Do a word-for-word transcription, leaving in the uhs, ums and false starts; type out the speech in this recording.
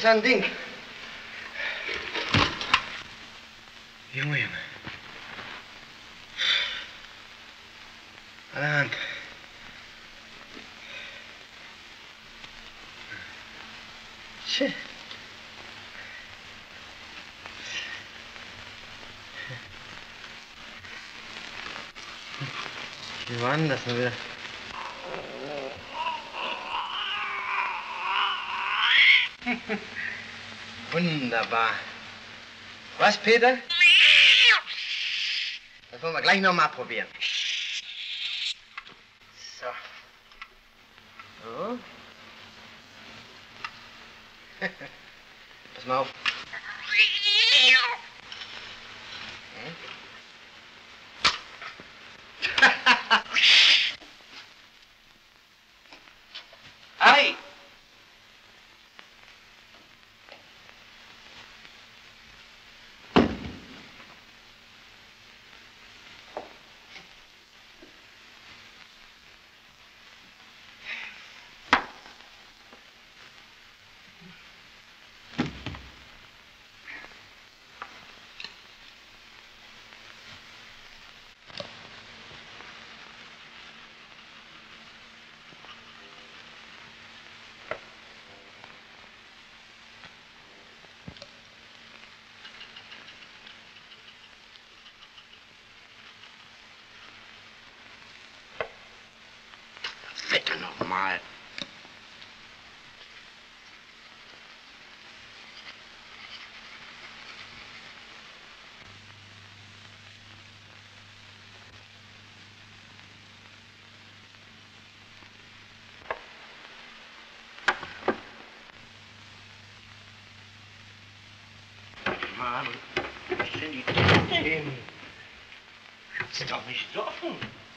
Das ist ja ein Ding. Junge, Junge. Allerhand. Tschüss. Wir waren das nur wieder. Wunderbar. Was, Peter? Das wollen wir gleich nochmal probieren. So. So. Pass mal auf. Hey! Nochmal. Mann, was sind die denn? Kannst du doch nicht so offen.